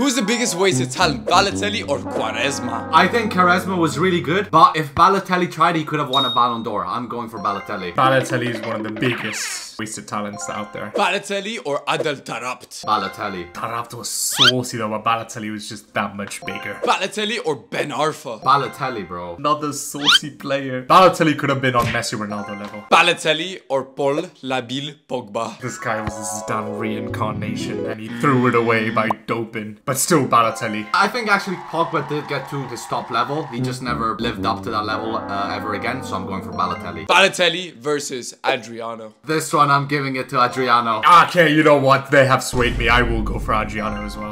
Who's the biggest waste of talent, Balotelli or Quaresma? I think Quaresma was really good, but if Balotelli tried, he could have won a Ballon d'Or. I'm going for Balotelli. Balotelli is one of the biggest wasted talents out there. Balotelli or Adel Taarabt? Balotelli. Taarabt was saucy though, but Balotelli was just that much bigger. Balotelli or Ben Arfa? Balotelli, bro. Another saucy player. Balotelli could have been on Messi Ronaldo level. Balotelli or Paul Labil Pogba? This guy was a Zidane reincarnation and he threw it away by doping. But still, Balotelli. I think actually Pogba did get to his top level. He just never lived up to that level ever again. So I'm going for Balotelli. Balotelli versus Adriano. This one I'm giving it to Adriano. Okay, you know what? They have swayed me. I will go for Adriano as well.